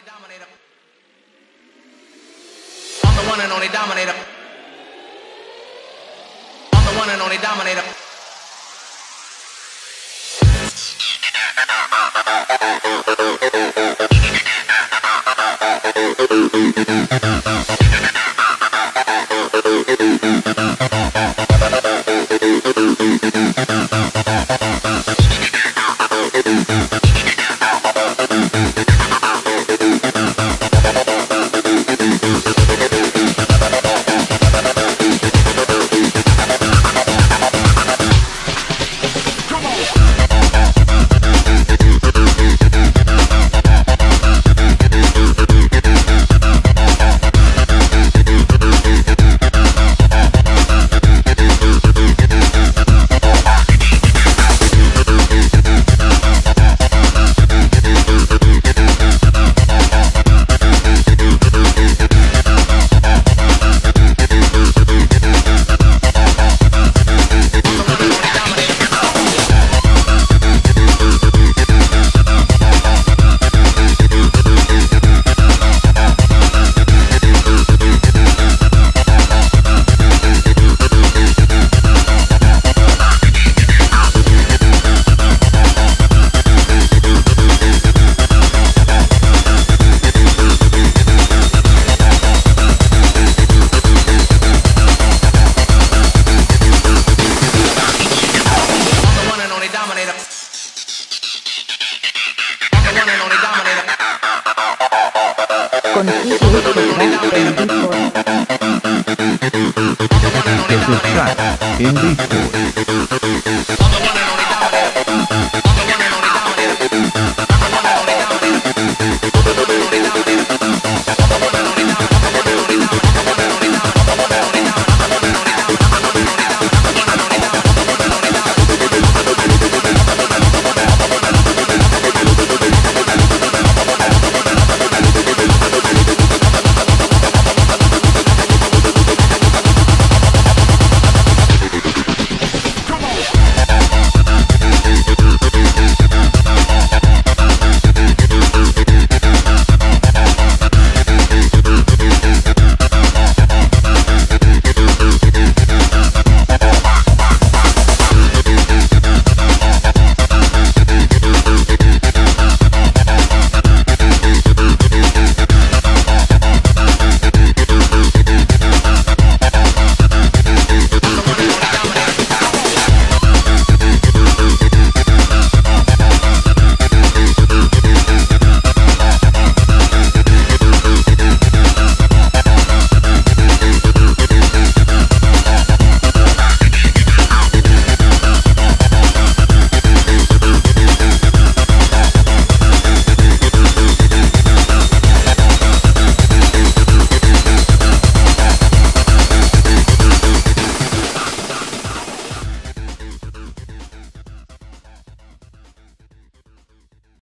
only Dominator. I'm the one and only Dominator. I'm the one and only Dominator. Subscribe in Discord.